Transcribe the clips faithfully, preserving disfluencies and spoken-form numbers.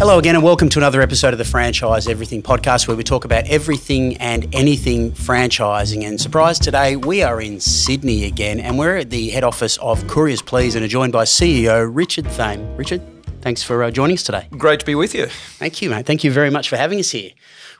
Hello again and welcome to another episode of the Franchise Everything podcast, where we talk about everything and anything franchising. And surprise, today we are in Sydney again and we're at the head office of Couriers Please and are joined by C E O Richard Thame. Richard, thanks for uh, joining us today. Great to be with you. Thank you, mate. Thank you very much for having us here.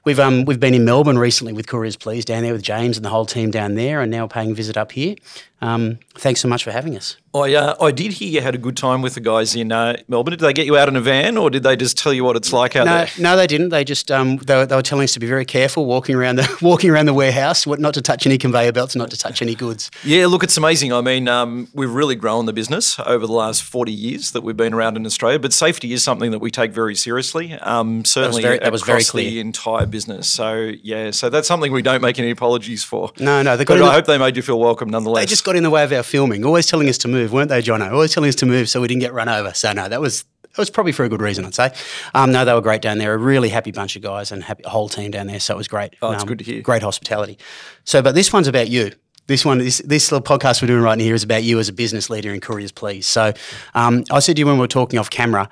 We've um we've been in Melbourne recently with Couriers Please, down there with James and the whole team down there, and now paying a visit up here. Um, thanks so much for having us. I uh, I did hear you had a good time with the guys in uh, Melbourne. Did they get you out in a van, or did they just tell you what it's like out no, there? No, they didn't. They just um they were, they were telling us to be very careful walking around the walking around the warehouse, what not to touch any conveyor belts, not to touch any goods. Yeah, look, it's amazing. I mean, um, we've really grown the business over the last forty years that we've been around in Australia, but safety is something that we take very seriously. Um, certainly that was very, that was very clear. The entire business. So yeah, so that's something we don't make any apologies for. No, no. They got but I hope they made you feel welcome nonetheless. They just got in the way of our filming, always telling us to move, weren't they, Jono? Always telling us to move so we didn't get run over. So no, that was that was probably for a good reason, I'd say. Um, no, they were great down there. A really happy bunch of guys and happy, a whole team down there. So it was great. Oh, it's um, good to hear. Great hospitality. So, but this one's about you. This one, this, this little podcast we're doing right here is about you as a business leader in Couriers Please. So um, I said to you when we were talking off camera,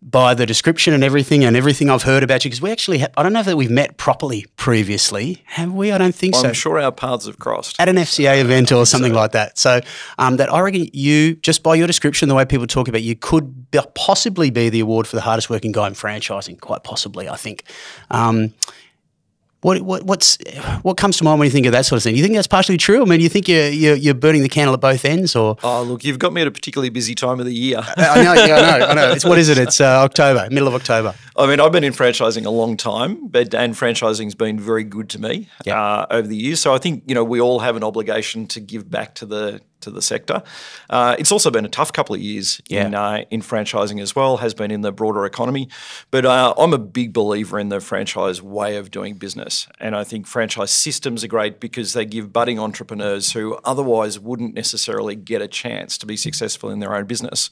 by the description and everything and everything I've heard about you, because we actually, ha I don't know that we've met properly previously, have we? I don't think I'm so. I'm sure our paths have crossed. At an F C A event or something so. like that. So um, that I reckon you, just by your description, the way people talk about you, could be, possibly be the award for the hardest working guy in franchising, quite possibly, I think. Um, what, what, what's, what comes to mind when you think of that sort of thing? Do you think that's partially true? I mean, do you think you're, you're, you're burning the candle at both ends? Or oh, look, you've got me at a particularly busy time of the year. I know, yeah, I know, I know. It's, what is it? It's uh, October, middle of October. I mean, I've been in franchising a long time, but and franchising's been very good to me yep. uh, over the years. So I think, you know, we all have an obligation to give back to the to the sector. Uh, it's also been a tough couple of years yeah. in, uh, in franchising as well, has been in the broader economy. But uh, I'm a big believer in the franchise way of doing business. And I think franchise systems are great because they give budding entrepreneurs who otherwise wouldn't necessarily get a chance to be successful in their own business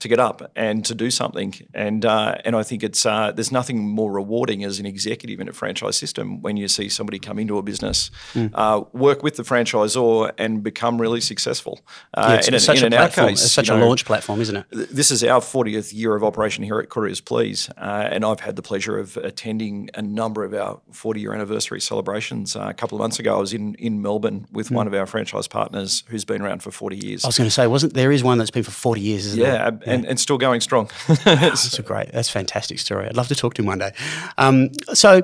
to get up and to do something. And uh, and I think it's uh, there's nothing more rewarding as an executive in a franchise system when you see somebody come into a business, mm. uh, work with the franchisor and become really successful. Uh, yeah, it's, in, it's such in a platform, case, it's such you know, a launch platform, isn't it? This is our fortieth year of operation here at Couriers Please, uh, and I've had the pleasure of attending a number of our forty-year anniversary celebrations. Uh, a couple of months ago, I was in in Melbourne with mm. one of our franchise partners who's been around for forty years. I was going to say, wasn't there is one that's been for forty years, isn't yeah, there? Yeah, and, and still going strong. Wow, that's a great, that's a fantastic story. I'd love to talk to him one day. Um, so.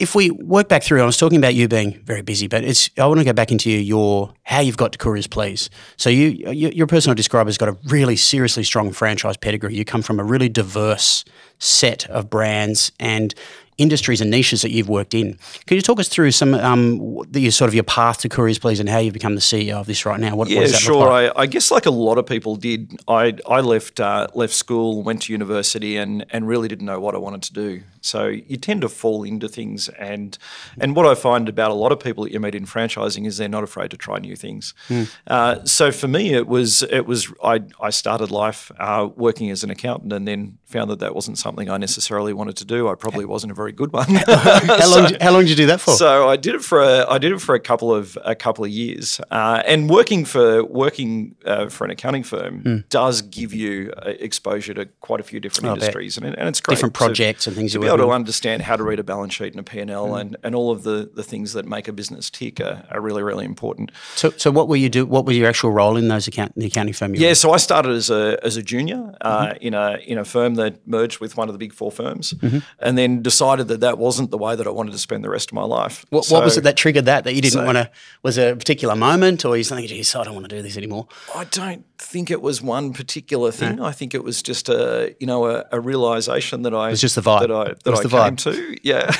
If we work back through, I was talking about you being very busy, but it's I want to go back into your how you've got to Couriers Please. So you, you your personal describer has got a really seriously strong franchise pedigree. You come from a really diverse set of brands and industries and niches that you've worked in. Can you talk us through some um, the, sort of your path to Couriers Please and how you've become the C E O of this right now? What, yeah, what does that sure. look like? I, I guess like a lot of people did, I I left uh, left school, went to university, and and really didn't know what I wanted to do. So you tend to fall into things, and and what I find about a lot of people that you meet in franchising is they're not afraid to try new things. Mm. Uh, so for me, it was it was I I started life uh, working as an accountant, and then found that that wasn't something I necessarily wanted to do. I probably wasn't a very good one. how, long, so, how long did you do that for? So I did it for a, I did it for a couple of a couple of years, uh, and working for working uh, for an accounting firm mm. does give you uh, exposure to quite a few different oh, industries, and, and it's great. Different projects to, and things. To you be able to understand how to read a balance sheet and a P and L, mm. and and all of the the things that make a business tick are, are really really important. So so what were you do? What was your actual role in those account the accounting firm? You yeah, were? So I started as a as a junior uh, mm-hmm. in a in a firm that merged with one of the big four firms, mm-hmm. and then decided. That that wasn't the way that I wanted to spend the rest of my life. What, so, what was it that triggered that? That you didn't so, want to? Was it a particular moment, or you think, geez, I don't want to do this anymore? I don't think it was one particular thing. No. I think it was just a you know a, a realization that I it was just the vibe that I that I the came vibe. to. Yeah,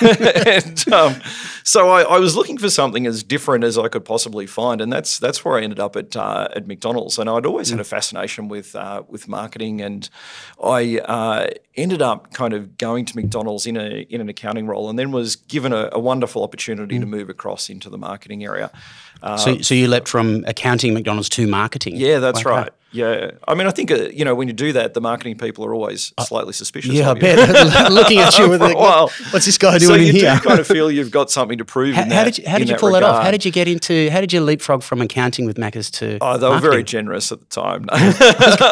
and um, so I, I was looking for something as different as I could possibly find, and that's that's where I ended up at uh, at McDonald's. And I'd always mm. had a fascination with uh, with marketing, and I uh, ended up kind of going to McDonald's in a in an accounting role, and then was given a, a wonderful opportunity mm. to move across into the marketing area. Uh, so, so you leapt from accounting McDonald's to marketing? Yeah, that's okay. right. Yeah. I mean, I think, uh, you know, when you do that, the marketing people are always slightly suspicious. Yeah, I bet. Looking at you with like, what's this guy doing so in here? So you do kind of feel you've got something to prove how, in that How did you, how did you that pull regard. that off? How did you get into, how did you leapfrog from accounting with Macca's to Oh, they were marketing? very generous at the time. No. well, would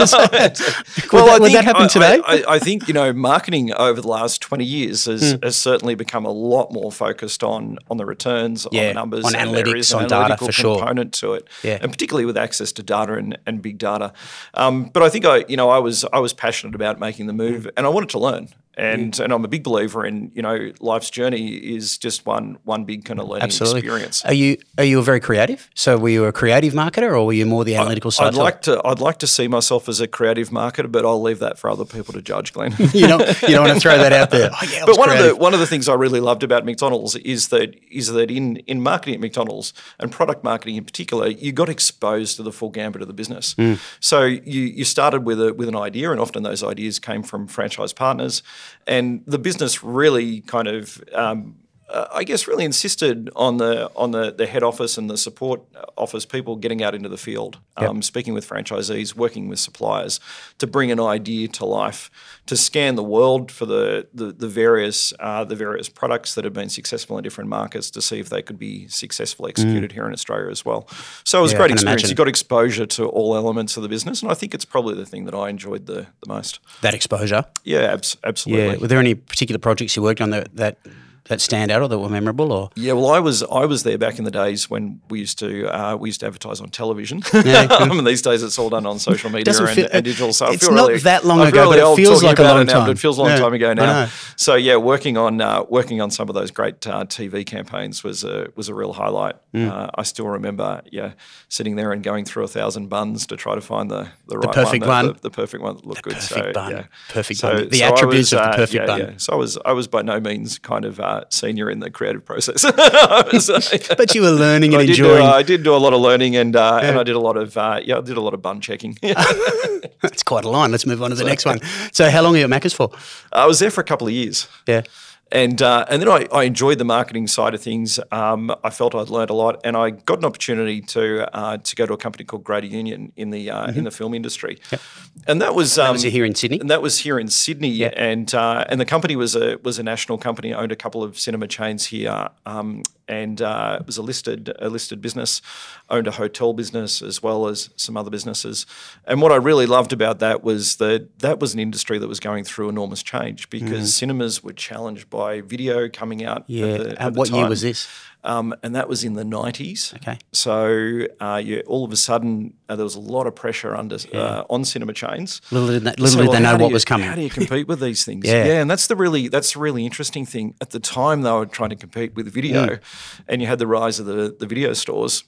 that, would that happen I, today? I, I, I think, you know, marketing over the last twenty years has, mm. has certainly become a lot more focused on on the returns, yeah, on the numbers. on analytics, there is an on data for sure. component to it. Yeah. And particularly with access to data and, and big data. Um, but I think I, you know, I was I was passionate about making the move, and I wanted to learn. And mm. and I'm a big believer in, you know, life's journey is just one one big kind of learning Absolutely. experience. Are you are you very creative? So were you a creative marketer, or were you more the analytical I, side? I'd like to I'd like to see myself as a creative marketer, but I'll leave that for other people to judge, Glenn. you don't you don't want to throw that out there. Oh, yeah, but one creative. of the one of the things I really loved about McDonald's is that is that in in marketing at McDonald's and product marketing in particular, you got exposed to the full gambit of the business. Mm. So you you started with a with an idea, and often those ideas came from franchise partners. And the business really kind of, um, uh, I guess, really insisted on the on the, the head office and the support office people getting out into the field, um, yep. speaking with franchisees, working with suppliers to bring an idea to life, to scan the world for the the, the various uh, the various products that have been successful in different markets to see if they could be successfully executed mm. here in Australia as well. So it was yeah, a great experience. Imagine. You got exposure to all elements of the business, and I think it's probably the thing that I enjoyed the, the most. That exposure? Yeah, abs absolutely. Yeah. Were there any particular projects you worked on that, that – that stand out or that were memorable, or yeah, well, I was I was there back in the days when we used to uh, we used to advertise on television. Yeah, um, and these days it's all done on social media and, feel, and digital. So it's I feel not really, that long ago, really but it feels like a long time. Now, but it feels a long yeah, time ago now. So yeah, working on uh, working on some of those great uh, T V campaigns was a was a real highlight. Mm. Uh, I still remember, yeah, sitting there and going through a thousand buns to try to find the the, the right perfect one, one. The, the perfect one that looked the good. Perfect so, bun, yeah. perfect so, bun. The so attributes was, of the perfect uh, yeah, bun. Yeah. So I was I was by no means kind of. Uh, senior in the creative process. But you were learning and I enjoying. Did do, uh, I did do a lot of learning and uh, yeah. and I did a lot of uh, yeah, I did a lot of bun checking. That's quite a line. Let's move on to the so, next one. So how long are you at Macca's for? I was there for a couple of years. Yeah. And uh, and then I, I enjoyed the marketing side of things. Um, I felt I'd learned a lot, and I got an opportunity to uh, to go to a company called Greater Union in the uh, mm-hmm. in the film industry, yep. and that was um, that was here in Sydney. And that was here in Sydney, yep. and uh, and the company was a was a national company, owned a couple of cinema chains here. Um, And uh, it was a listed a listed business, owned a hotel business as well as some other businesses. And what I really loved about that was that that was an industry that was going through enormous change because mm. cinemas were challenged by video coming out. Yeah, at the, at uh, what the time. year was this? Um, and that was in the nineties. Okay. So uh, yeah, all of a sudden uh, there was a lot of pressure under yeah. uh, on cinema chains. Little did they, little so, did like, they know what you, was coming. How do you compete with these things? yeah. yeah, and that's the really that's the really interesting thing. At the time they were trying to compete with video, mm. and you had the rise of the the video stores.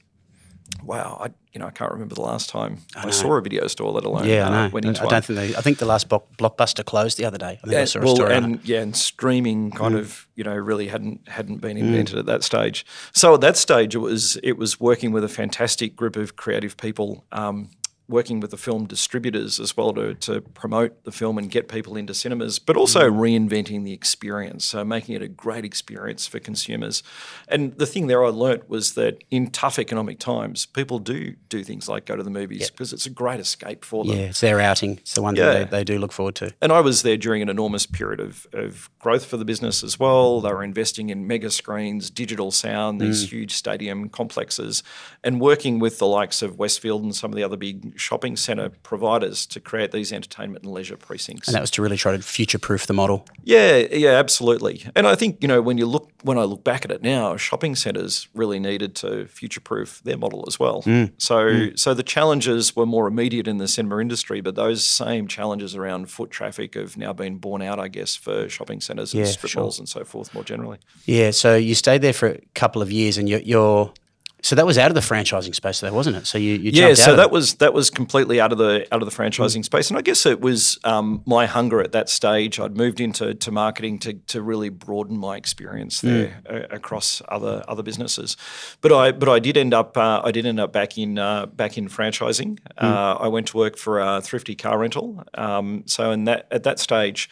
Wow, I you know I can't remember the last time I, I saw a video store, let alone yeah, uh, I know. Went into I don't one. think they, I think the last block, Blockbuster closed the other day. I think yeah, I saw well, a story and on it. yeah, and streaming kind mm. of you know really hadn't hadn't been invented mm. at that stage. So at that stage, it was it was working with a fantastic group of creative people. Um, working with the film distributors as well to, to promote the film and get people into cinemas, but also mm. reinventing the experience, so making it a great experience for consumers. And the thing there I learnt was that in tough economic times, people do do things like go to the movies because yep. it's a great escape for them. Yeah, it's their outing. It's the one yeah. that they, they do look forward to. And I was there during an enormous period of, of growth for the business as well. They were investing in mega screens, digital sound, mm. these huge stadium complexes, and working with the likes of Westfield and some of the other big shopping centre providers to create these entertainment and leisure precincts. And that was to really try to future-proof the model. Yeah, yeah, absolutely. And I think, you know, when you look, when I look back at it now, shopping centres really needed to future-proof their model as well. Mm. So, mm. so the challenges were more immediate in the cinema industry, but those same challenges around foot traffic have now been borne out, I guess, for shopping centres and yeah, strip malls sure. and so forth more generally. Yeah, so you stayed there for a couple of years and you're, you're So that was out of the franchising space, though, wasn't it? So you, you jumped yeah. So out of that it. was that was completely out of the out of the franchising mm. space, and I guess it was um, my hunger at that stage. I'd moved into to marketing to to really broaden my experience there mm. uh, across other other businesses. But I but I did end up uh, I did end up back in uh, back in franchising. Mm. Uh, I went to work for a Thrifty Car Rental. Um, so in that at that stage.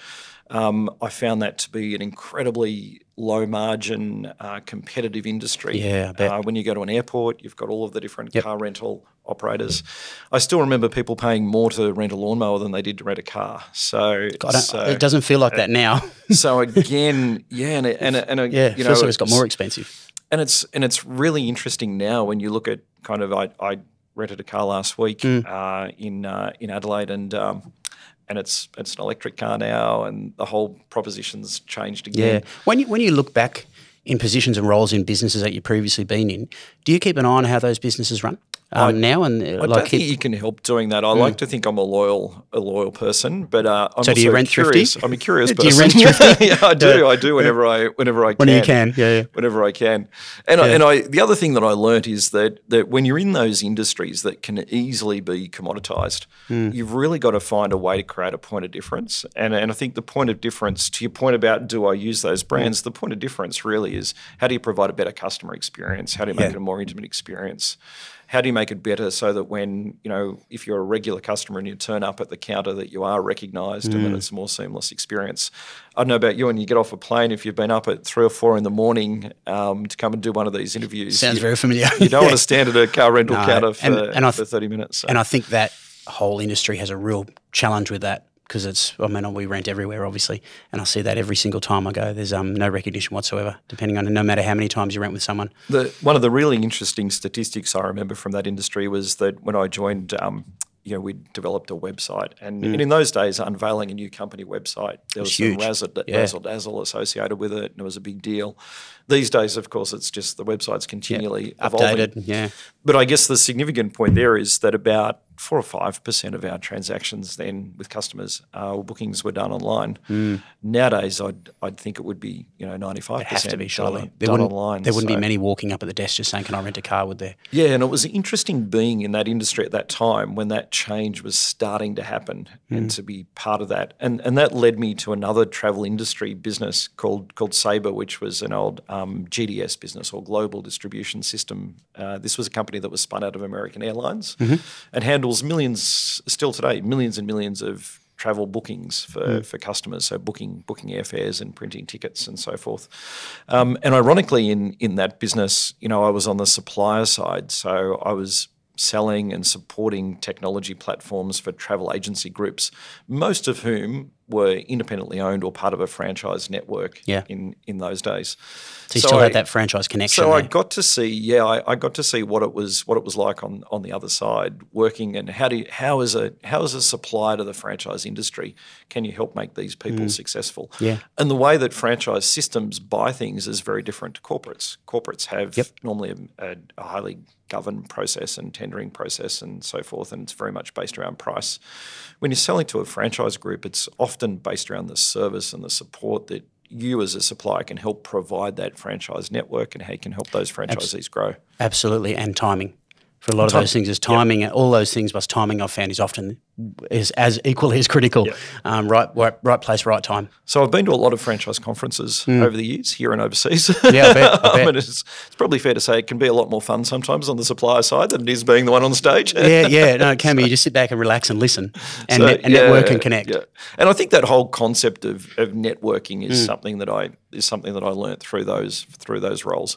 Um, I found that to be an incredibly low-margin, uh, competitive industry. Yeah, I bet. Uh, when you go to an airport, you've got all of the different yep. car rental operators. I still remember people paying more to rent a lawnmower than they did to rent a car. So, God, so it doesn't feel like uh, that now. So again, yeah, and a, and a, and a, yeah, you know, it's, it's got more expensive. And it's and it's really interesting now when you look at kind of I, I rented a car last week mm. uh, in uh, in Adelaide and. Um, And it's it's an electric car now, and the whole proposition's changed again. Yeah. When you when you look back in positions and roles in businesses that you've previously been in, do you keep an eye on how those businesses run um, I, now? And I like don't think you can help doing that. I mm. like to think I'm a loyal a loyal person, but uh, I'm so do you rent curious. Thrifty? I'm a curious person. Do you rent Thrifty? yeah, I do. Yeah. I do whenever I whenever I can. When you can, yeah, yeah. Whenever I can. And yeah. I, and I the other thing that I learnt is that that when you're in those industries that can easily be commoditized, mm. you've really got to find a way to create a point of difference. And and I think the point of difference, to your point about do I use those brands, mm. the point of difference really is how do you provide a better customer experience? How do you make yeah. it a more intimate experience? How do you make it better so that when, you know, if you're a regular customer and you turn up at the counter that you are recognised mm. and that it's a more seamless experience? I don't know about you, when you get off a plane, if you've been up at three or four in the morning um, to come and do one of these interviews. Sounds you, very familiar. You don't yeah. want to stand at a car rental no. counter for, and, and for thirty minutes. So. And I think that whole industry has a real challenge with that. Because it's, I mean, we rent everywhere, obviously, and I see that every single time I go. There's um, no recognition whatsoever, depending on no matter how many times you rent with someone. The, one of the really interesting statistics I remember from that industry was that when I joined, um, you know, we developed a website, and, mm. and in those days, unveiling a new company website, there was some razzle, yeah. razzle dazzle associated with it, and it was a big deal. These days, of course, it's just the website's continually yep. evolving. Updated, yeah. But I guess the significant point there is that about four or five percent of our transactions then with customers uh, or bookings were done online. Mm. Nowadays, I'd I'd think it would be you know ninety five percent done, there done online. There wouldn't so. be many walking up at the desk just saying, "Can I rent a car?" Would there? Yeah, and it was interesting being in that industry at that time when that change was starting to happen mm. and to be part of that. And and that led me to another travel industry business called called Sabre, which was an old um, G D S business or global distribution system. Uh, this was a company that was spun out of American Airlines mm-hmm. and handled millions still today, millions and millions of travel bookings for, mm. for customers, so booking booking airfares and printing tickets and so forth. Um, and ironically, in in that business, you know, I was on the supplier side, so I was selling and supporting technology platforms for travel agency groups, most of whom were independently owned or part of a franchise network yeah. in, in those days. So you so still I, had that franchise connection. So there. I got to see, yeah, I, I got to see what it was what it was like on, on the other side working, and how do you, how is a how is a supplier to the franchise industry, can you help make these people mm. successful? Yeah. And the way that franchise systems buy things is very different to corporates. Corporates have yep. normally a, a highly governed process and tendering process and so forth, and it's very much based around price. When you're selling to a franchise group, it's often based around the service and the support that you as a supplier can help provide that franchise network and how you can help those franchisees grow. Absolutely, and timing. For a lot of those things is timing. Yep. All those things plus timing I've found is often is as equally as critical. Yep. Um, right, right, right place, right time. So I've been to a lot of franchise conferences mm. over the years, here and overseas. Yeah, I bet. I bet. um, it's, it's probably fair to say it can be a lot more fun sometimes on the supplier side than it is being the one on stage. yeah, yeah. No, it can be. You just sit back and relax and listen and, so, net, and yeah, network and connect. Yeah. And I think that whole concept of, of networking is mm. something that I is something that I learned through those through those roles.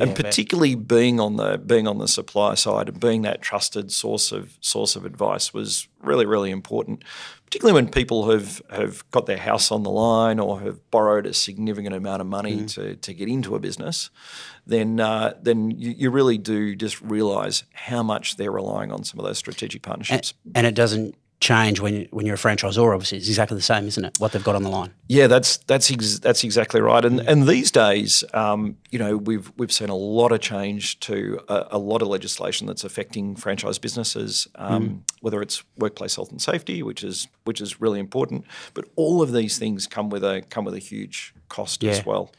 And yeah, particularly man. being on the being on the supplier side and being that trusted source of source of advice was really, really important, particularly when people have, have got their house on the line or have borrowed a significant amount of money mm. to, to get into a business, then uh, then you, you really do just realise how much they're relying on some of those strategic partnerships. And, and it doesn't change when when you're a franchisor. Obviously, it's exactly the same, isn't it? What they've got on the line. Yeah, that's that's ex that's exactly right. And and these days, um, you know, we've we've seen a lot of change to a, a lot of legislation that's affecting franchise businesses. Um, mm. Whether it's workplace health and safety, which is which is really important, but all of these things come with a come with a huge cost yeah. as well.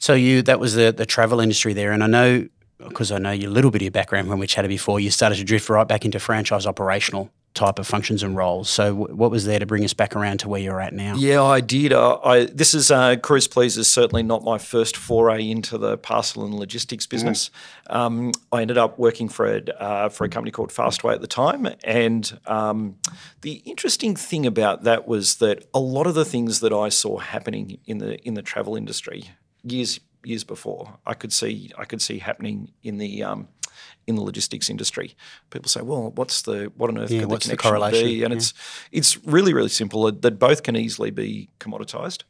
So you that was the the travel industry there, and I know because I know you a little bit of your background when we chatted before. You started to drift right back into franchise operational. type of functions and roles. So w what was there to bring us back around to where you're at now? Yeah, I did. Uh, I This is, uh, Couriers Please is certainly not my first foray into the parcel and logistics business. Mm. Um, I ended up working for a, uh, for a company called Fastway at the time. And um, the interesting thing about that was that a lot of the things that I saw happening in the, in the travel industry years years before, I could see I could see happening in the um, in the logistics industry. People say, "Well, what's the what on earth yeah, could the what's connection the correlation? be?" And yeah. it's it's really really simple. That both can easily be commoditized.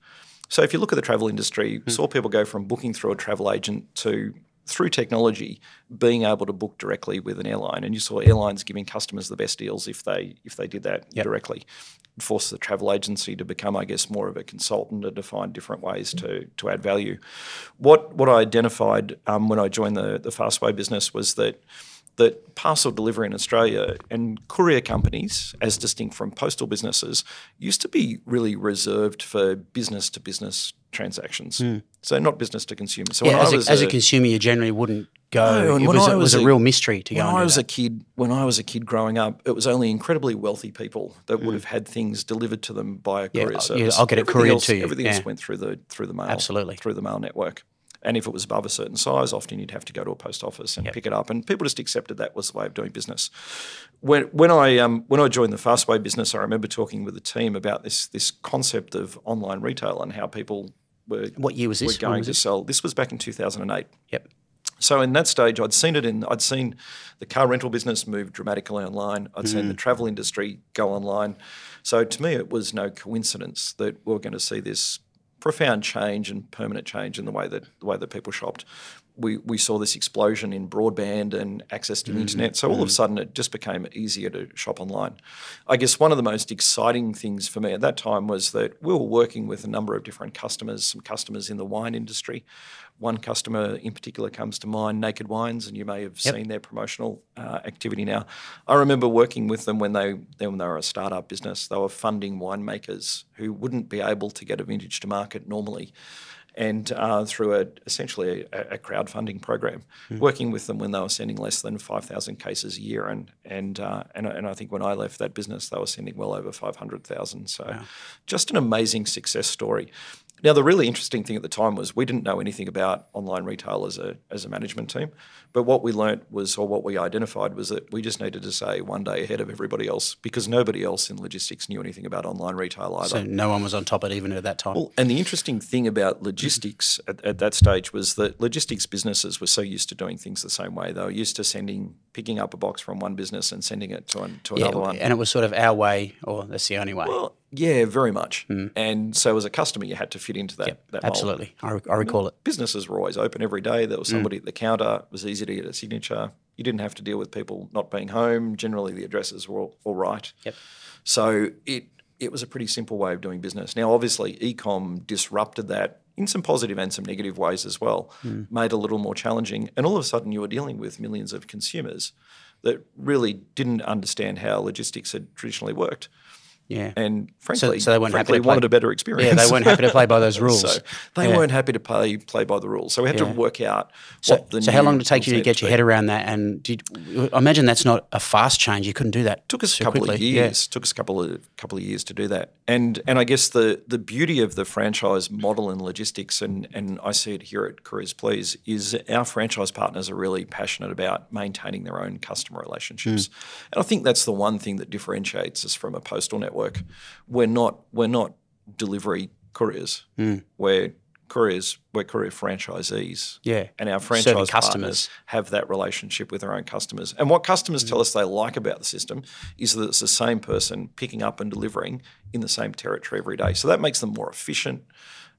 So if you look at the travel industry, mm. saw people go from booking through a travel agent to through technology being able to book directly with an airline, and you saw airlines giving customers the best deals if they if they did that yep. directly. Force the travel agency to become, I guess, more of a consultant and to find different ways to to add value. What what I identified um, when I joined the the Fastway business was that that parcel delivery in Australia and courier companies, as distinct from postal businesses, used to be really reserved for business to business transactions. Mm. So not business to consumer. So yeah, when as, I was a, as a, a consumer, you generally wouldn't go. No, it, was, I was, it was a real mystery to go. When I was that. a kid, when I was a kid growing up, it was only incredibly wealthy people that mm. would have had things delivered to them by a courier yeah, service. Yeah, I'll get it everything couriered else, to you. Everything yeah. else went through the through the mail. Absolutely, through the mail network. And if it was above a certain size, often you'd have to go to a post office and yep. pick it up. And people just accepted that was the way of doing business. When when I um, when I joined the Fastway business, I remember talking with the team about this this concept of online retail and how people were what year was this? Were going was to this? sell. This was back in two thousand eight. Yep. So in that stage, I'd seen it in I'd seen the car rental business move dramatically online. I'd mm. seen the travel industry go online. So to me, it was no coincidence that we were going to see this profound change and permanent change in the way that the way that people shopped. We we saw this explosion in broadband and access to the mm, internet. So all mm. of a sudden, it just became easier to shop online. I guess one of the most exciting things for me at that time was that we were working with a number of different customers. Some customers in the wine industry. One customer in particular comes to mind, Naked Wines, and you may have yep. seen their promotional uh, activity now. I remember working with them when they when they were a startup business. They were funding winemakers who wouldn't be able to get a vintage to market normally, and uh, through a, essentially a, a crowdfunding program, mm. working with them when they were sending less than five thousand cases a year. And and, uh, and and I think when I left that business, they were sending well over five hundred thousand. So wow. just an amazing success story. Now, the really interesting thing at the time was we didn't know anything about online retail as a, as a management team, but what we learnt was, or what we identified was that we just needed to stay one day ahead of everybody else because nobody else in logistics knew anything about online retail either. So no one was on top of it even at that time. Well, and the interesting thing about logistics at, at that stage was that logistics businesses were so used to doing things the same way. They were used to sending, picking up a box from one business and sending it to, an, to yeah, another one. And it was sort of our way, or that's the only way. Well, yeah, very much. Mm. And so as a customer, you had to fit into that, yep, that mold. Absolutely. I, I recall it. Businesses were always open every day. There was somebody mm. at the counter. It was easy to get a signature. You didn't have to deal with people not being home. Generally, the addresses were all, all right. Yep. So it it was a pretty simple way of doing business. Now, obviously, e-com disrupted that in some positive and some negative ways as well, mm. made it a little more challenging. And all of a sudden, you were dealing with millions of consumers that really didn't understand how logistics had traditionally worked. Yeah, and frankly, so, so they weren't frankly happy to wanted play. a better experience. Yeah, they weren't happy to play by those rules. so they yeah. weren't happy to play play by the rules. So we had yeah. to work out what so, the. So new how long did it take you to get your head around that? And did, I imagine that's not a fast change. You couldn't do that. Took us a couple quickly. of years. Yeah. Took us a couple of couple of years to do that. And and I guess the the beauty of the franchise model in logistics, and and I see it here at Couriers Please, is our franchise partners are really passionate about maintaining their own customer relationships. Mm. And I think that's the one thing that differentiates us from a postal network. Work. We're not we're not delivery couriers. Mm. We're couriers. We're courier franchisees. Yeah, and our franchise customers have that relationship with their own customers. And what customers mm. tell us they like about the system is that it's the same person picking up and delivering in the same territory every day. So that makes them more efficient.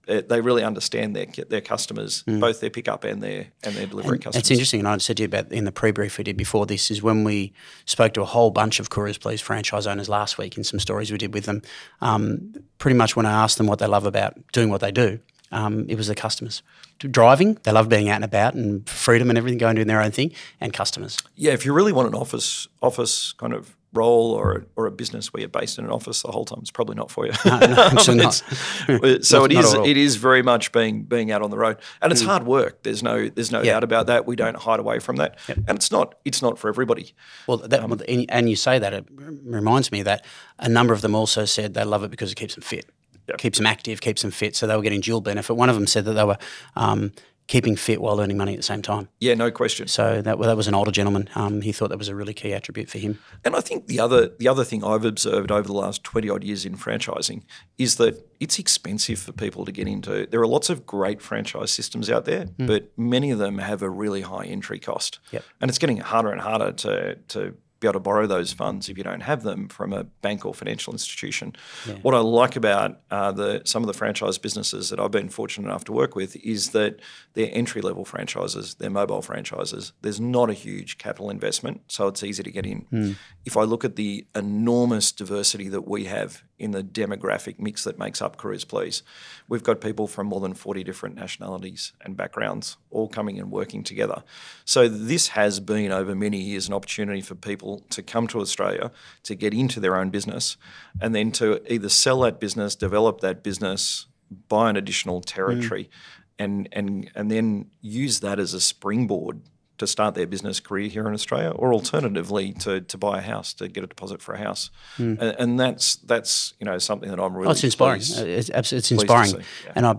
Uh, they really understand their their customers, mm. both their pickup and their and their delivery and customers. It's interesting, and I said to you about in the pre-brief we did before this is when we spoke to a whole bunch of Couriers Please franchise owners last week in some stories we did with them. Um, pretty much when I asked them what they love about doing what they do, um, it was the customers. Driving, they love being out and about and freedom and everything, going doing their own thing, and customers. Yeah, if you really want an office office kind of role or or a business where you're based in an office the whole time, it's probably not for you. No, no, it's not. It's, so not, it is. It is very much being being out on the road, and it's mm. hard work. There's no there's no yeah. doubt about that. We don't hide away from that, yep. and it's not it's not for everybody. Well, that, um, and you say that, it reminds me that a number of them also said they love it because it keeps them fit, yep. keeps them active, keeps them fit. So they were getting dual benefit. One of them said that they were. Um, keeping fit while earning money at the same time. Yeah, no question. So that, well, that was an older gentleman. Um, he thought that was a really key attribute for him. And I think the other the other thing I've observed over the last twenty odd years in franchising is that it's expensive for people to get into. There are lots of great franchise systems out there, mm. but many of them have a really high entry cost. Yep. And it's getting harder and harder to to be able to borrow those funds if you don't have them from a bank or financial institution. Yeah. What I like about uh, the some of the franchise businesses that I've been fortunate enough to work with is that they're entry-level franchises, they're mobile franchises. There's not a huge capital investment, so it's easy to get in. Mm. If I look at the enormous diversity that we have in the demographic mix that makes up Couriers Please, we've got people from more than forty different nationalities and backgrounds all coming and working together. So this has been over many years an opportunity for people to come to Australia, to get into their own business, and then to either sell that business, develop that business, buy an additional territory, mm. and and and then use that as a springboard to start their business career here in Australia, or alternatively to to buy a house, to get a deposit for a house. Mm. And, and that's that's you know something that I'm really oh, it's inspiring. Pleased, it's absolutely it's inspiring. Yeah. And I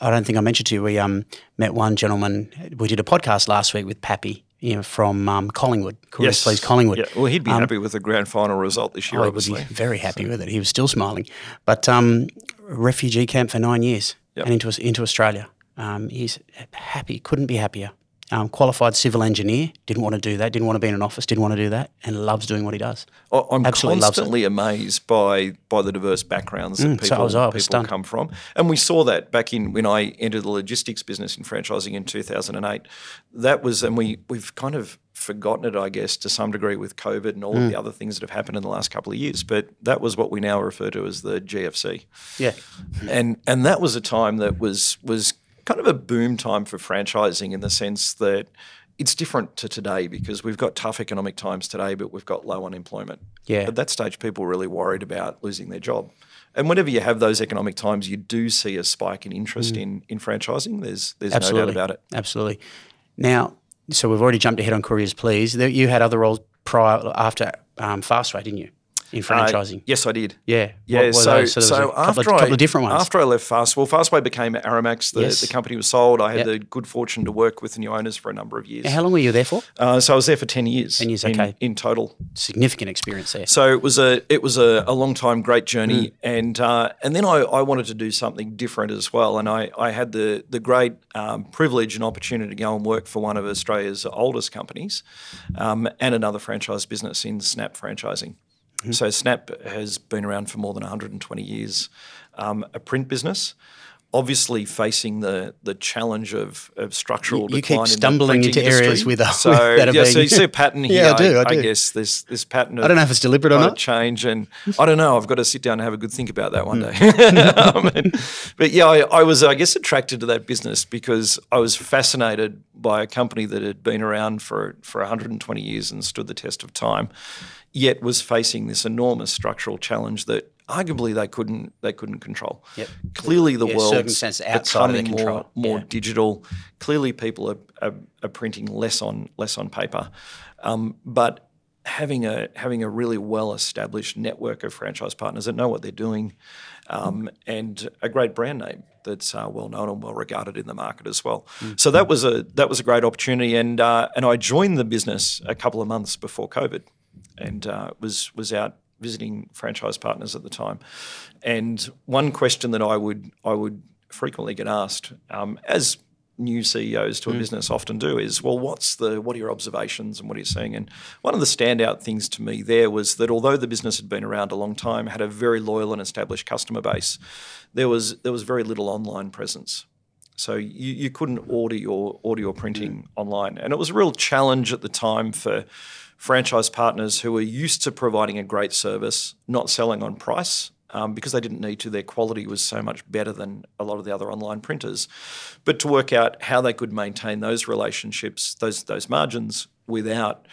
I don't think I mentioned to you, we um met one gentleman. We did a podcast last week with Pappy. You know, from um, Collingwood, Couriers yes. Please Collingwood. Yeah. Well, he'd be um, happy with the grand final result this year, I obviously. would be very happy so. with it. He was still smiling. But um, refugee camp for nine years yep. and into, into Australia. Um, he's happy, couldn't be happier. Um, qualified civil engineer, didn't want to do that, didn't want to be in an office, didn't want to do that, and loves doing what he does. Oh, I'm Absolutely constantly amazed by by the diverse backgrounds that mm, people, so I was, I was people stunned. come from. And we saw that back in when I entered the logistics business in franchising in two thousand eight. That was, and we, we've kind of forgotten it, I guess, to some degree with COVID and all mm. of the other things that have happened in the last couple of years. But that was what we now refer to as the G F C. Yeah. And and that was a time that was was kind of a boom time for franchising, in the sense that it's different to today because we've got tough economic times today, but we've got low unemployment. Yeah. At that stage, people were really worried about losing their job. And whenever you have those economic times, you do see a spike in interest mm. in, in franchising. There's there's Absolutely. no doubt about it. Absolutely. Now, so we've already jumped ahead on Couriers Please. You had other roles prior after um, Fastway, didn't you? In franchising, uh, yes, I did. Yeah, yeah. What, what so, so, so a after couple of, I, couple of different ones. After I left Fast, well, Fastway became Aramax. The, yes. the company was sold. I had yep. the good fortune to work with the new owners for a number of years. And how long were you there for? Uh, so I was there for ten years. Ten years, okay, in, in total. Significant experience there. So it was a it was a, a long time, great journey, mm. and uh, and then I, I wanted to do something different as well, and I I had the the great um, privilege and opportunity to go and work for one of Australia's oldest companies, um, and another franchise business in Snap franchising. Mm-hmm. So Snap has been around for more than one hundred twenty years, um, a print business, obviously facing the the challenge of, of structural you, you decline. You keep stumbling in the into industry. areas with, uh, so, with that. Yeah, being. So you see a pattern here. Yeah, I do. I, I do. guess this this pattern. Of, I don't know if it's deliberate or not. Change, and I don't know. I've got to sit down and have a good think about that one mm. day. um, and, but yeah, I, I was I guess attracted to that business because I was fascinated by a company that had been around for for one hundred twenty years and stood the test of time, yet was facing this enormous structural challenge that arguably they couldn't they couldn't control. Yep. Clearly the yeah, world's becoming more, more yeah. digital. Clearly people are, are, are printing less on less on paper. Um, but having a having a really well-established network of franchise partners that know what they're doing, um, and a great brand name that's uh, well known and well regarded in the market as well. Mm. So that was a that was a great opportunity, and uh, and I joined the business a couple of months before COVID. And uh, was was out visiting franchise partners at the time, and one question that I would I would frequently get asked, um, as new C E Os to a mm. business often do, is, well, what's the what are your observations and what are you seeing? And one of the standout things to me there was that although the business had been around a long time, had a very loyal and established customer base, there was there was very little online presence. So you, you couldn't order your order your printing mm. online, and it was a real challenge at the time for franchise partners who were used to providing a great service, not selling on price, um, because they didn't need to. Their quality was so much better than a lot of the other online printers. But to work out how they could maintain those relationships, those those margins, without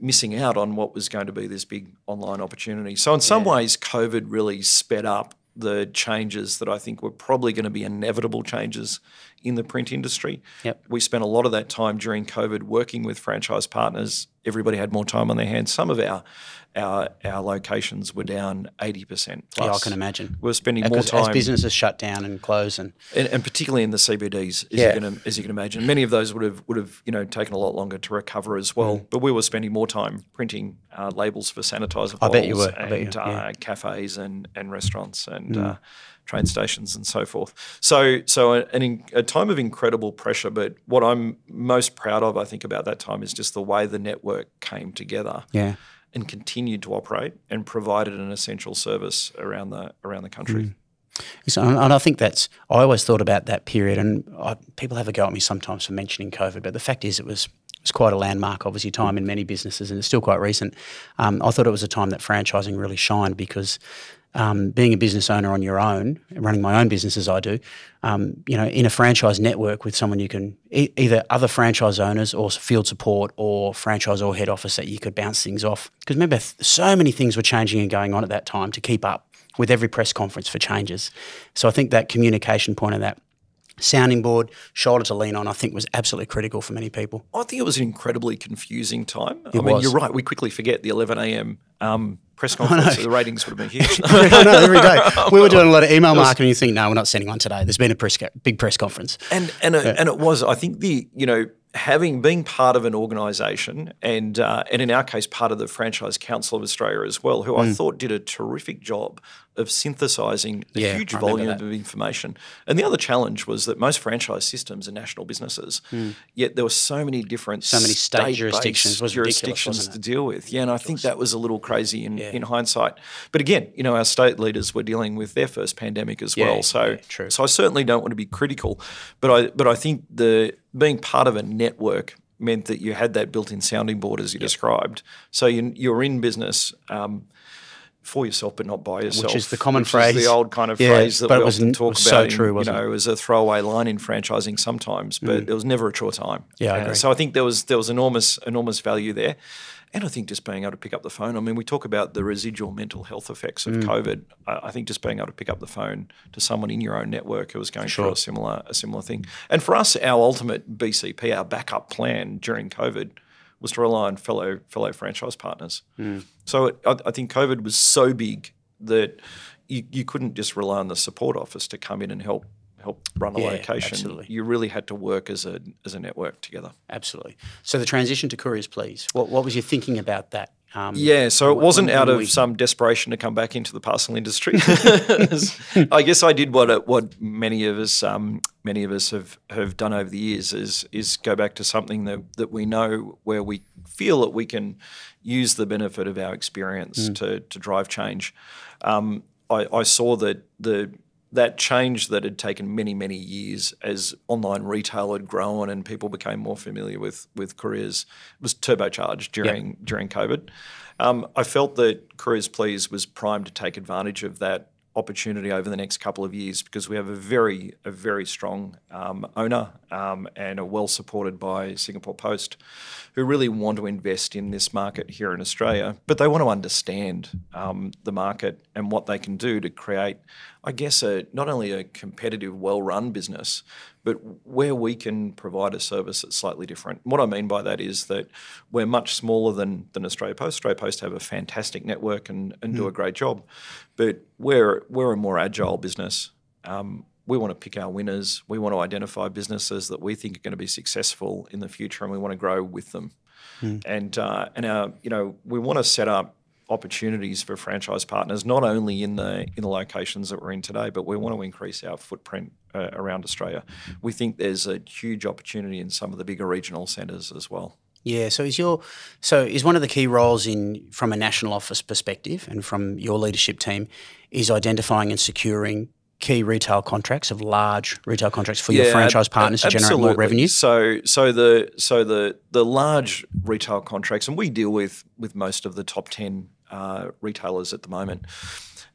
missing out on what was going to be this big online opportunity. So in some yeah. ways, COVID really sped up the changes that I think were probably going to be inevitable changes in the print industry. Yep. We spent a lot of that time during COVID working with franchise partners. Everybody had more time on their hands. Some of our our, our locations were down eighty percent plus. Yeah, I can imagine. We're spending more time. As businesses shut down and close. And and, and particularly in the C B Ds, as, yeah. you can, as you can imagine. Many of those would have, would have you know, taken a lot longer to recover as well. Mm. But we were spending more time printing uh, labels for sanitizer bottles. I bet you were. And, I bet you, yeah. uh, cafes and, and restaurants and mm. uh, train stations and so forth. So so an, a time of incredible pressure, but what I'm most proud of, I think, about that time is just the way the network came together yeah. and continued to operate and provided an essential service around the around the country. Mm. So, and I think that's – I always thought about that period, and I, people have a go at me sometimes for mentioning COVID, but the fact is it was – it's quite a landmark, obviously, time in many businesses, and it's still quite recent. Um, I thought it was a time that franchising really shined because um, being a business owner on your own, running my own business as I do, um, you know, in a franchise network with someone you can e either other franchise owners or field support or franchise or head office that you could bounce things off. Because remember, so many things were changing and going on at that time to keep up with every press conference for changes. So I think that communication point of that sounding board, shoulder to lean on, I think was absolutely critical for many people. I think it was an incredibly confusing time. It I mean, was. You're right. We quickly forget the eleven A M um, press conference. So the ratings would have been huge. I know, every day. We were doing a lot of email was, marketing. You think, no, we're not sending one today. There's been a press big press conference. And and, yeah. and it was, I think, the, you know, having being part of an organisation and, uh, and in our case, part of the Franchise Council of Australia as well, who mm. I thought did a terrific job of synthesising a yeah, huge volume that. of information. And the other challenge was that most franchise systems are national businesses, mm. yet there were so many different so many state jurisdictions, was jurisdictions to deal with. Yeah, and I think that was a little crazy in, yeah. in hindsight. But again, you know, our state leaders were dealing with their first pandemic as yeah, well. So, yeah, true. so I certainly don't want to be critical, but I but I think the being part of a network meant that you had that built-in sounding board, as you yep. described. So you, you're in business. Um, For yourself, but not by yourself, which is the common which phrase, is the old kind of yeah, phrase that we was, often talk was about. So in, true, wasn't you know, it? As a throwaway line in franchising sometimes, but mm. there was never a chore time. Yeah, I agree. So I think there was there was enormous enormous value there, and I think just being able to pick up the phone. I mean, we talk about the residual mental health effects of mm. COVID. I, I think just being able to pick up the phone to someone in your own network who was going sure. through a similar a similar thing. And for us, our ultimate B C P, our backup plan during COVID, was to rely on fellow fellow franchise partners. Mm. So it, I, I think COVID was so big that you, you couldn't just rely on the support office to come in and help help run a yeah, location. Absolutely. You really had to work as a as a network together. Absolutely. So the transition to Couriers Please, what, what was you thinking about that? Um, yeah, so it wasn't out of some desperation to come back into the parcel industry. I guess I did what what many of us um, many of us have, have done over the years is is go back to something that that we know where we feel that we can use the benefit of our experience mm. to to drive change. Um, I, I saw that the that change that had taken many, many years as online retail had grown and people became more familiar with with couriers was turbocharged during yep. during COVID. Um, I felt that Couriers Please was primed to take advantage of that opportunity over the next couple of years because we have a very, a very strong um, owner um, and are well supported by Singapore Post who really want to invest in this market here in Australia, but they want to understand um, the market and what they can do to create, I guess, a, not only a competitive, well-run business, but where we can provide a service that's slightly different. What I mean by that is that we're much smaller than, than Australia Post. Australia Post have a fantastic network and, and mm. do a great job, but we're, we're a more agile business. Um, we want to pick our winners. We want to identify businesses that we think are going to be successful in the future and we want to grow with them. Mm. And, uh, and our, you know, we want to set up opportunities for franchise partners, not only in the in the locations that we're in today, but we want to increase our footprint uh, around Australia. We think there's a huge opportunity in some of the bigger regional centres as well. Yeah. So is your so is one of the key roles in from a national office perspective and from your leadership team is identifying and securing key retail contracts of large retail contracts for yeah, your franchise partners to generate more revenue? So, so the so the the large retail contracts, and we deal with with most of the top ten. Uh, retailers at the moment,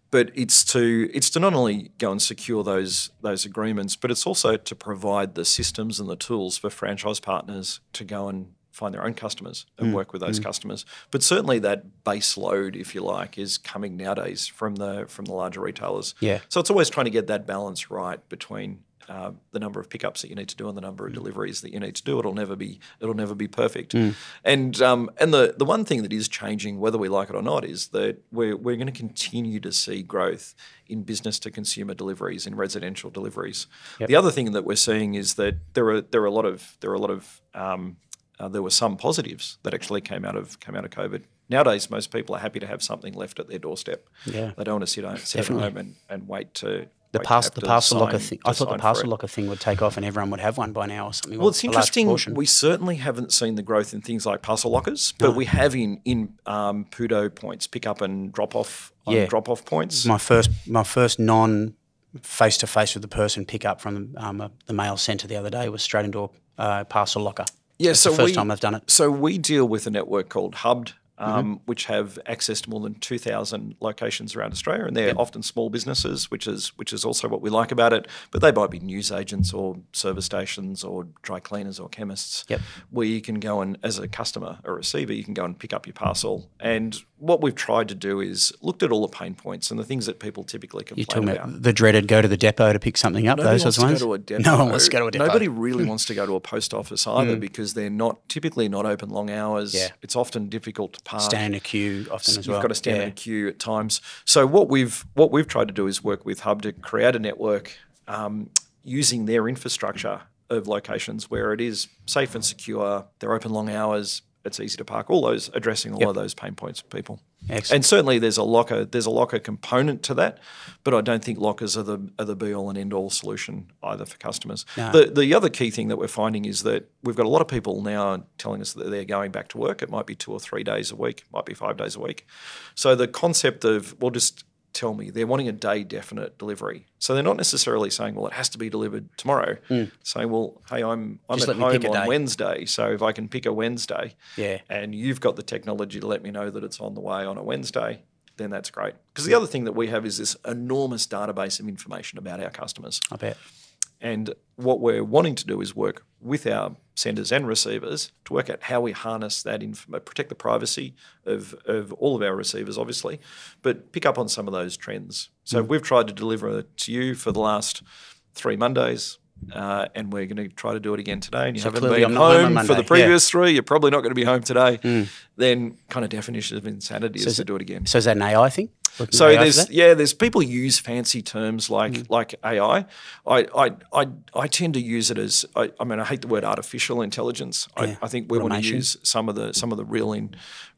but it's to it's to not only go and secure those those agreements, but it's also to provide the systems and the tools for franchise partners to go and find their own customers and mm. work with those mm. customers. But certainly that base load, if you like, is coming nowadays from the from the larger retailers. Yeah. So it's always trying to get that balance right between uh, the number of pickups that you need to do and the number of mm. deliveries that you need to do. It'll never be it'll never be perfect. Mm. And um, and the the one thing that is changing, whether we like it or not, is that we're we're going to continue to see growth in business to consumer deliveries, in residential deliveries. Yep. The other thing that we're seeing is that there are there are a lot of there are a lot of um, Uh, there were some positives that actually came out of came out of COVID. Nowadays, most people are happy to have something left at their doorstep. Yeah, they don't want to sit, on, sit at home and, and wait to the wait pass to the parcel locker thing. I thought the parcel locker thing would take off and everyone would have one by now or something. Well, it's interesting. We certainly haven't seen the growth in things like parcel lockers, but no. we have in in um, PUDO points, pick up and drop off. Yeah. drop off points. My first my first non face to face with the person pick up from the, um, uh, the mail centre the other day was straight into a uh, parcel locker. Yeah, That's so the first we, time I've done it. So we deal with a network called Hubbed, um, mm-hmm. which have access to more than two thousand locations around Australia, and they're yep. often small businesses, which is which is also what we like about it. But they might be news agents or service stations or dry cleaners or chemists, yep. where you can go and, as a customer or receiver, you can go and pick up your parcel. And what we've tried to do is looked at all the pain points and the things that people typically complain You're talking about. about. The dreaded go to the depot to pick something up. Nobody those sorts of ones. No one wants to go to a depot. Nobody really wants to go to a post office either mm. because they're not typically not open long hours. Yeah. It's often difficult to park. Stand in a queue often so as well. You've got to stand yeah. in a queue at times. So what we've what we've tried to do is work with Hub to create a network um, using their infrastructure of locations where it is safe and secure. They're open long hours. It's easy to park. All those addressing all yep. of those pain points for people, Excellent. and certainly there's a locker there's a locker component to that, but I don't think lockers are the are the be all and end all solution either for customers. No. The the other key thing that we're finding is that we've got a lot of people now telling us that they're going back to work. It might be two or three days a week, it might be five days a week. So the concept of well, just tell me they're wanting a day definite delivery. So they're not necessarily saying, well, it has to be delivered tomorrow. Mm. Saying, well, hey, I'm I'm Just at home on Wednesday, so if I can pick a Wednesday yeah. and you've got the technology to let me know that it's on the way on a Wednesday, then that's great. Because the other thing that we have is this enormous database of information about our customers. I bet. And what we're wanting to do is work with our senders and receivers to work out how we harness that, inf protect the privacy of, of all of our receivers, obviously, but pick up on some of those trends. So mm. we've tried to deliver to you for the last three Mondays, uh, and we're going to try to do it again today. And you so haven't been home, home Monday, for the previous yeah. three. You're probably not going to be home today. Mm. Then kind of definition of insanity so is, is it, to do it again. So is that an A I thing? So there's yeah, there's people use fancy terms like mm. like A I. I, I I I tend to use it as I, I mean I hate the word artificial intelligence. I, yeah. I think we Automation. want to use some of the some of the real in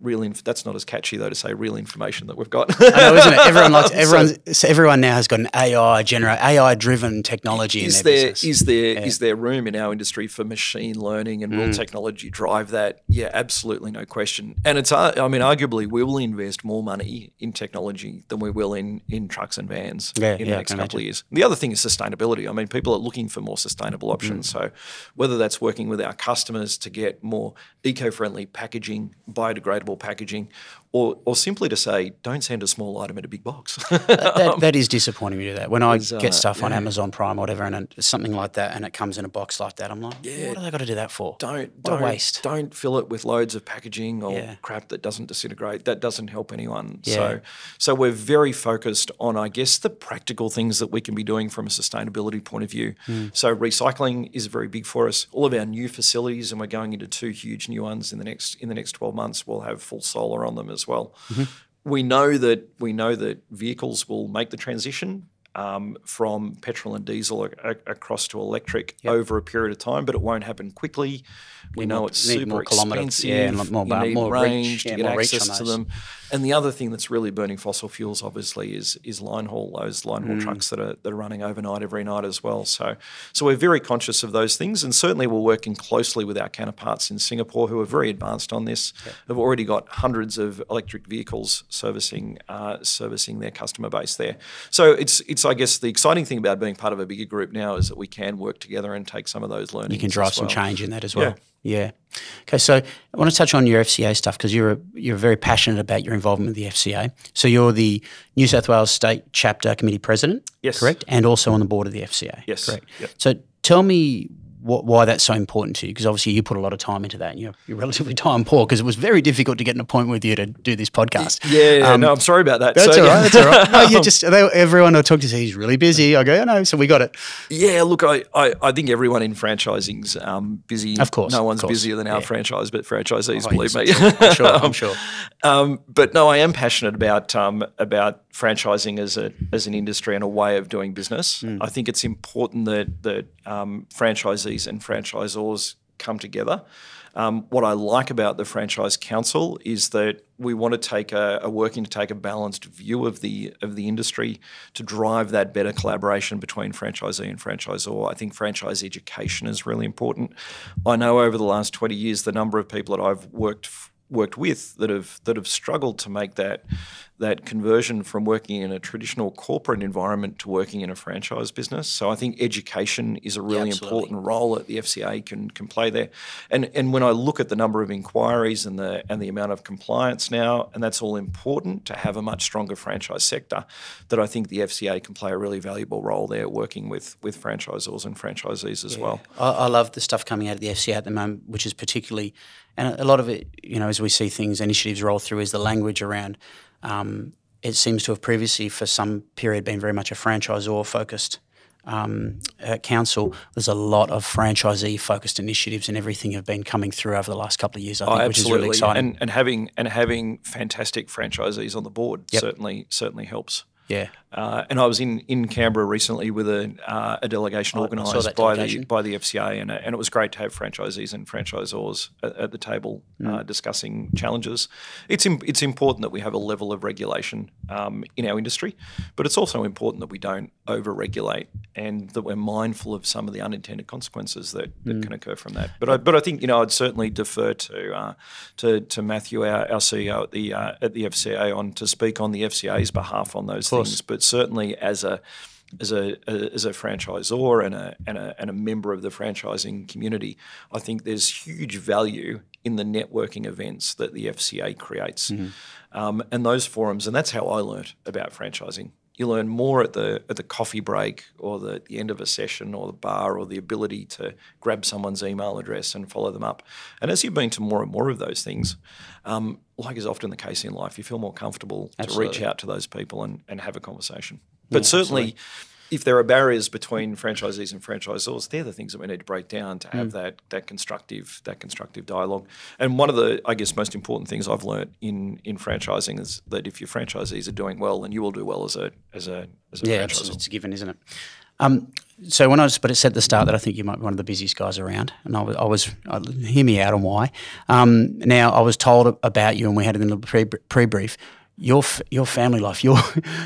real inf that's not as catchy though to say real information that we've got. I know, isn't it? Everyone likes everyone. So, everyone now has got an A I generate A I driven technology. Is in their there business. is there yeah. is there room in our industry for machine learning and mm. will technology drive that? Yeah, absolutely, no question. And it's I mean arguably we will invest more money in technology than we will in in trucks and vans yeah, in the yeah, next couple imagine. of years. The other thing is sustainability. I mean, people are looking for more sustainable options. Mm. So whether that's working with our customers to get more eco-friendly packaging, biodegradable packaging, or or simply to say, don't send a small item in a big box. that, that, that is disappointing, you do that. When I uh, get stuff on yeah. Amazon Prime or whatever and it's something like that and it comes in a box like that, I'm like, yeah, what do they got to do that for? Don't, what don't, a waste. Don't fill it with loads of packaging or yeah. crap that doesn't disintegrate. That doesn't help anyone. Yeah. So, so we're very focused on, I guess, the practical things that we can be doing from a sustainability point of view. Mm. So recycling is very big for us. All of our new facilities, and we're going into two huge new ones in the next in the next twelve months, will have full solar on them as well. Mm-hmm. We know that we know that vehicles will make the transition um, from petrol and diesel a, a, across to electric yep. over a period of time, but it won't happen quickly. We, we know more, it's super expensive. Yeah, more, you need more range reach, to yeah, get more access to them. And the other thing that's really burning fossil fuels, obviously, is is line haul. Those line haul mm. trucks that are that are running overnight every night as well. So, so we're very conscious of those things, and certainly we're working closely with our counterparts in Singapore, who are very advanced on this. Okay. They've already got hundreds of electric vehicles servicing uh, servicing their customer base there. So it's it's I guess the exciting thing about being part of a bigger group now is that we can work together and take some of those learnings. You can drive some well. change in that as well. Yeah. Yeah. Okay, so I want to touch on your F C A stuff because you're a, you're very passionate about your involvement with the F C A. So you're the New South Wales State Chapter Committee President, yes, correct, and also on the board of the F C A, yes, correct. Yep. So tell me wh why that's so important to you? Because obviously you put a lot of time into that, and you're, you're relatively time poor, because it was very difficult to get an appointment with you to do this podcast. Yeah, yeah um, no, I'm sorry about that. That's so, all right. Yeah. That's all right. No, you just they, everyone I talk to says he's really busy. I go, oh, no, so we got it. Yeah, look, I I, I think everyone in franchising's um, busy. Of course, no one's course. busier than our yeah. franchise, but franchisees, oh, believe me. So, I'm sure. I'm sure. Um, but no, I am passionate about um, about franchising as a as an industry and a way of doing business. Mm. I think it's important that that um, franchisees and franchisors come together. Um, what I like about the Franchise Council is that we want to take a, a working to take a balanced view of the of the industry to drive that better collaboration between franchisee and franchisor. I think franchise education is really important. I know over the last twenty years, the number of people that I've worked worked with that have that have struggled to make that that conversion from working in a traditional corporate environment to working in a franchise business. So I think education is a really yeah, important role that the F C A can can play there. And and when I look at the number of inquiries and the and the amount of compliance now, and that's all important to have a much stronger franchise sector, that I think the F C A can play a really valuable role there, working with with franchisors and franchisees as yeah. well. I, I love the stuff coming out of the F C A at the moment, which is particularly, and a lot of it, you know, as we see things, initiatives roll through, is the language around. Um, it seems to have previously, for some period, been very much a franchisor-focused um, uh, council. There's a lot of franchisee-focused initiatives and everything have been coming through over the last couple of years, I think, oh, which is really exciting. And, and having and having fantastic franchisees on the board yep. certainly certainly helps. Yeah, uh, and I was in in Canberra recently with a uh, a delegation organised by delegation. the by the F C A, and and it was great to have franchisees and franchisors at, at the table mm. uh, discussing challenges. It's im it's important that we have a level of regulation um, in our industry, but it's also important that we don't over-regulate and that we're mindful of some of the unintended consequences that, that mm. can occur from that. But I but I think you know I'd certainly defer to uh, to to Matthew, our, our C E O at the uh, at the F C A, on to speak on the F C A's behalf on those things. Things, but certainly as a as a as a franchisor and a, and a and a member of the franchising community, I think there's huge value in the networking events that the F C A creates, mm-hmm. um, and those forums. And that's how I learnt about franchising. You learn more at the at the coffee break or the, the end of a session or the bar, or the ability to grab someone's email address and follow them up. And as you've been to more and more of those things, um, like is often the case in life, you feel more comfortable absolutely. to reach out to those people and, and have a conversation. But yeah, certainly absolutely. if there are barriers between franchisees and franchisors, they're the things that we need to break down to have mm. that that constructive that constructive dialogue. And one of the, I guess, most important things I've learned in in franchising is that if your franchisees are doing well, then you will do well as a as a as a yeah, franchisor. It's a given, isn't it? Um, so when I was, but it said at the start that I think you might be one of the busiest guys around, and I was, I was I, hear me out on why. Um, now I was told about you, and we had it in the pre pre brief. Your your family life, your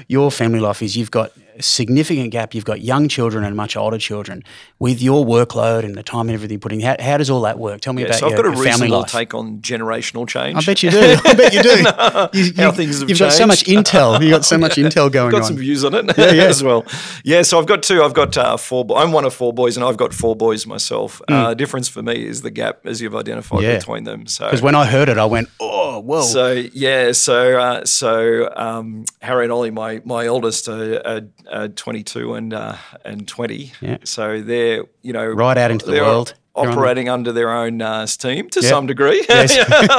your family life is you've got a significant gap. You've got young children and much older children. With your workload and the time and everything putting, how, how does all that work? Tell me yeah, about so your, I've got a your family life. Take on generational change. I bet you do. I bet you do. no, you, you, how things have you've changed. got so much intel. You've got so much yeah, intel going on. Got some on. views on it yeah, yeah. as well. Yeah, so I've got two. I've got uh, four. I'm one of four boys, and I've got four boys myself. Mm. Uh, difference for me is the gap, as you've identified, yeah. between them. So because when I heard it, I went, oh, whoa. So yeah, so. Uh, so So um, Harry and Ollie, my my oldest, are, are, are twenty-two and uh, and twenty. Yeah. So they're you know right out into the world, operating the... under their own uh, steam to yep. some degree, yes.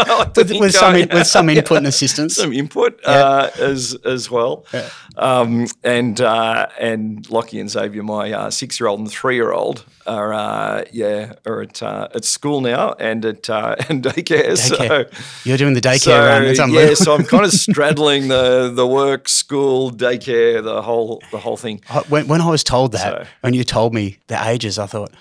like with, with some in, with some input yeah. and assistance, some input yeah. uh, as as well. Yeah. Um, and uh, and Lockie and Xavier, my uh, six-year-old and three-year-old, are uh, yeah are at uh, at school now and at uh, and daycare. daycare. So you're doing the daycare, so, around. It's unbelievable. Yeah, so I'm kind of straddling the the work, school, daycare, the whole the whole thing. I, when when I was told that, so, when you told me the ages, I thought.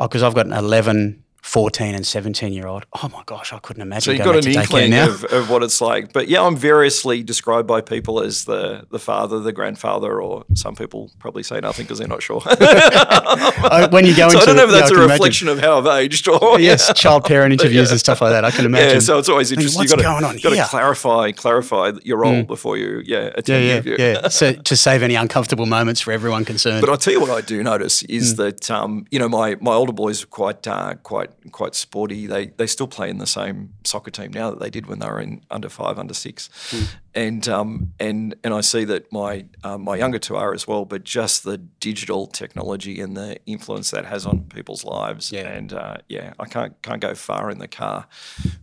Oh, because I've got an eleven, fourteen and seventeen-year-old. Oh, my gosh, I couldn't imagine. So you've got an inkling of, of what it's like. But, yeah, I'm variously described by people as the, the father, the grandfather, or some people probably say nothing because they're not sure. uh, when you go so into, I don't know if that's yeah, a reflection imagine. of how I've aged. Or, yes, child parent interviews yeah. and stuff like that, I can imagine. Yeah, so it's always interesting. What's you've got to, going on here? You've got to clarify, clarify your role mm. before you yeah, attend yeah, yeah, the interview. Yeah, so to save any uncomfortable moments for everyone concerned. But I'll tell you what I do notice is mm. that, um, you know, my, my older boys are quite, uh, quite – quite quite sporty. They they still play in the same soccer team now that they did when they were in under five, under six, mm. and um and and I see that my uh, my younger two are as well. But just the digital technology and the influence that has on people's lives, yeah. and uh, yeah, I can't can't go far in the car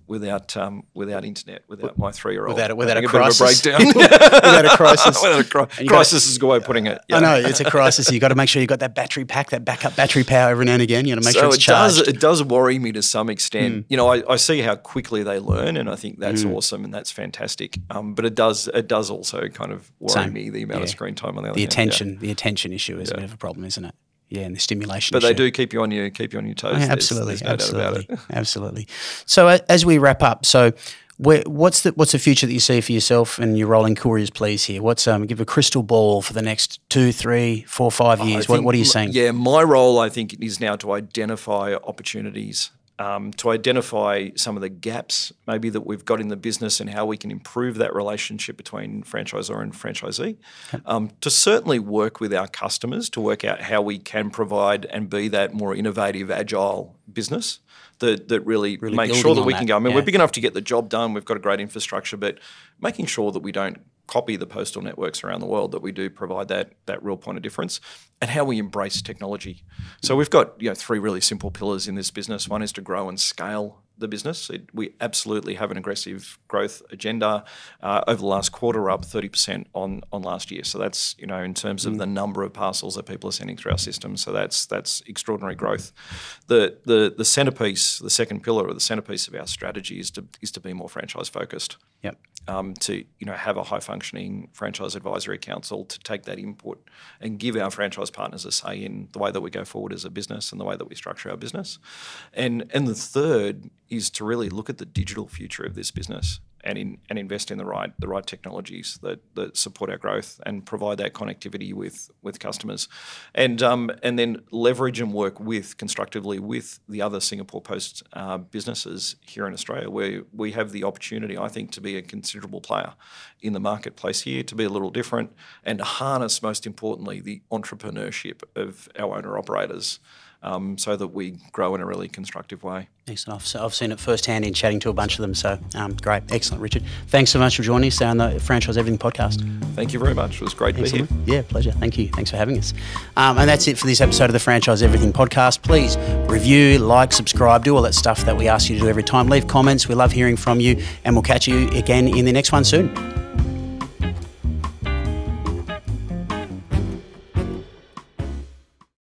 without um without internet, without my three year old, without without a, a crisis, bit of a breakdown, without a crisis, without a cri crisis is a good way of putting it. Yeah. I know it's a crisis. You got to make sure you got that battery pack, that backup battery power every now and again. You got to make so sure it's it charged. Does, it does worry me to some extent. Mm. You know, I, I see how quickly they learn, and I think that's mm. awesome and that's fantastic. Um, but it does it does also kind of worry Same. me the amount yeah. of screen time on the other the hand, attention yeah. the attention issue is yeah. a bit of a problem, isn't it? Yeah, and the stimulation. But issue. they do keep you on your keep you on your toes. Yeah, absolutely, there's, there's no absolutely, doubt about it. absolutely. So uh, as we wrap up, so. Where, what's the what's the future that you see for yourself and your rolling Couriers Please here? What's um give a crystal ball for the next two, three, four, five years? What, what are you seeing? Yeah, my role I think is now to identify opportunities, um, to identify some of the gaps maybe that we've got in the business and how we can improve that relationship between franchisor and franchisee. Okay. Um, to certainly work with our customers to work out how we can provide and be that more innovative, agile business. That, that really, really make sure that we that. can go. I mean, yeah. we're big enough to get the job done. We've got a great infrastructure, but making sure that we don't copy the postal networks around the world, that we do provide that that real point of difference, and how we embrace technology. So we've got you know three really simple pillars in this business. One is to grow and scale the business. It, we absolutely have an aggressive growth agenda. Uh, over the last quarter, we're up thirty percent on on last year. So that's, you know, in terms of mm. the number of parcels that people are sending through our system. So that's that's extraordinary growth. The the the centerpiece, the second pillar or the centerpiece of our strategy is to is to be more franchise focused. Yep. Um, to you know have a high functioning franchise advisory council to take that input and give our franchise partners a say in the way that we go forward as a business and the way that we structure our business. And and the third is to really look at the digital future of this business and in, and invest in the right the right technologies that, that support our growth and provide that connectivity with with customers, and um and then leverage and work with constructively with the other Singapore Post uh, businesses here in Australia, where we have the opportunity, I think, to be a considerable player in the marketplace here, to be a little different, and to harness most importantly the entrepreneurship of our owner operators. Um, so that we grow in a really constructive way. Excellent. I've, I've seen it firsthand in chatting to a bunch of them. So um, great. Excellent, Richard. Thanks so much for joining us on the Franchise Everything podcast. Thank you very much. It was great Excellent. to be here. Yeah, pleasure. Thank you. Thanks for having us. Um, and that's it for this episode of the Franchise Everything podcast. Please review, like, subscribe, do all that stuff that we ask you to do every time. Leave comments. We love hearing from you, and we'll catch you again in the next one soon.